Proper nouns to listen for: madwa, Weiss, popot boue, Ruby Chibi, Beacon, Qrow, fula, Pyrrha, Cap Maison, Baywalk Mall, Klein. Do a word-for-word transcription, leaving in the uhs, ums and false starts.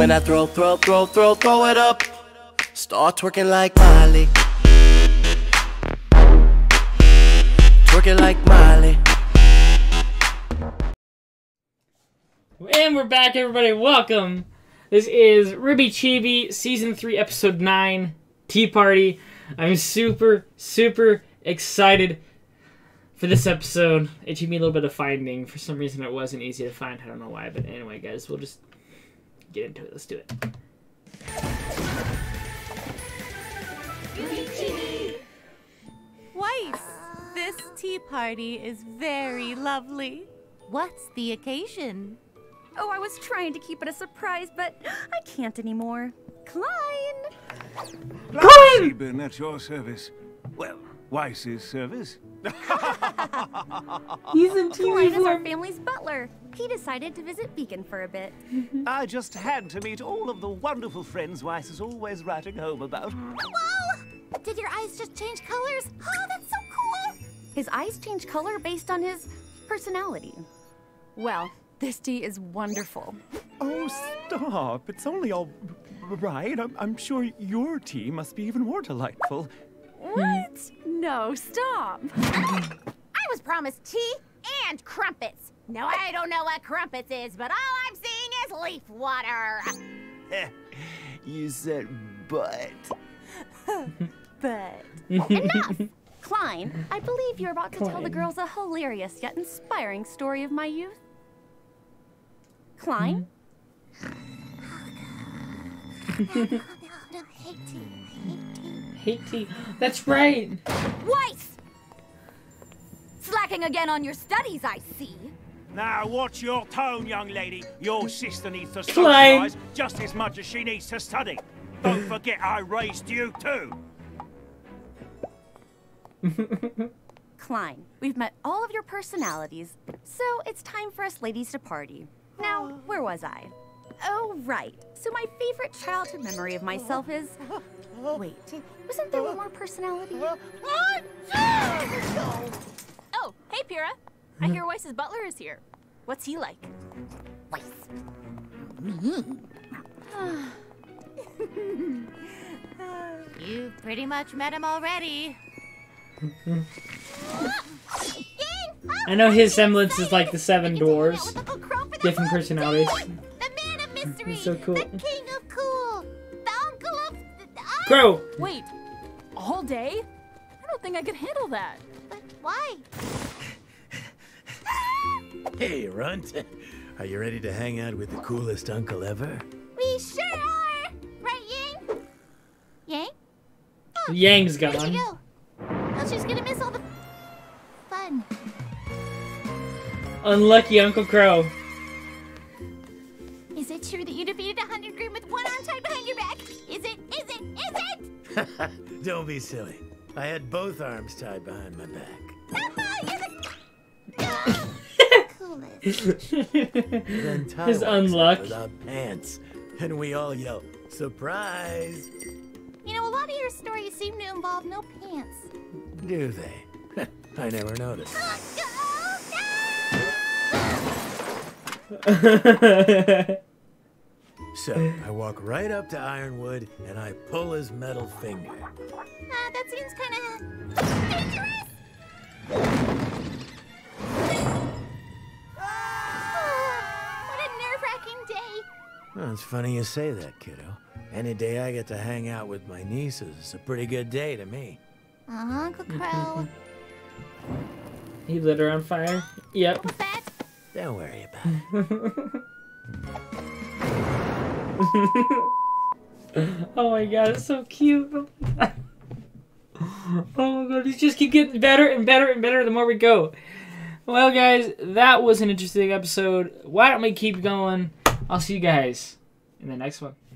When I throw, throw, throw, throw, throw it up, start twerking like Miley. Twerking like Miley. And we're back, everybody. Welcome. This is Ruby Chibi, Season three, Episode nine, Tea Party. I'm super, super excited for this episode. It took me a little bit of finding. For some reason, it wasn't easy to find. I don't know why, but anyway, guys, we'll just get into it. Let's do it. Ruby Chibi! Weiss, this tea party is very lovely. What's the occasion? Oh, I was trying to keep it a surprise, but I can't anymore. Klein! Klein! Klein! At your service. Well, Weiss's service. He's in T V. Klein is our family's butler. He decided to visit Beacon for a bit. I just had to meet all of the wonderful friends Weiss is always writing home about. Whoa! Did your eyes just change colors? Oh, that's so cool! His eyes change color based on his personality. Well, this tea is wonderful. Oh, stop. It's only all right. I'm, I'm sure your tea must be even more delightful. What? No, stop. I was promised tea and crumpets. Now, I don't know what crumpets is, but all I'm seeing is leaf water. You said but. But. Enough! Klein, I believe you're about to Klein. tell the girls a hilarious yet inspiring story of my youth. Klein? Mm-hmm. no, no, no, no, hate tea, hate tea. Hate tea, that's right. Weiss! Slacking again on your studies, I see. Now watch your tone, young lady. Your sister needs to socialize just as much as she needs to study. Don't forget I raised you too. Klein, we've met all of your personalities, so it's time for us ladies to party. Now, where was I? Oh, right. So my favorite childhood memory of myself is... Wait, wasn't there one more personality? One, two! Oh, hey, Pyrrha. I hear Weiss's butler is here. What's he like? Weiss. You pretty much met him already. I know his semblance is like the Seven Dwarfs. Different personalities. The man of mystery, so cool. The king of cool, the uncle of the Qrow. Wait, all day? I don't think I could handle that. But why? Hey, runt. Are you ready to hang out with the coolest uncle ever? We sure are. Right, Yang? Yang? Oh, Yang's gone. Where'd you go? I was just gonna miss all the fun. Unlucky Uncle Qrow. Is it true that you defeated a hundred green with one arm tied behind your back? Is it? Is it? Is it? Don't be silly. I had both arms tied behind my back. Then his unluck without pants, and we all yell, "Surprise!" You know, a lot of your stories seem to involve no pants. Do they? I never noticed. So, I walk right up to Ironwood, and I pull his metal finger. Ah, uh, that seems kind of dangerous! Oh, what a nerve-wracking day! Well, it's funny you say that, kiddo. Any day I get to hang out with my nieces is a pretty good day to me. Aw, Uncle Qrow. He lit her on fire? Yep. What's that? Don't worry about it. Oh my god, it's so cute. Oh my god, you just keep getting better and better and better the more we go. Well, guys, that was an interesting episode. Why don't we keep going? I'll see you guys in the next one.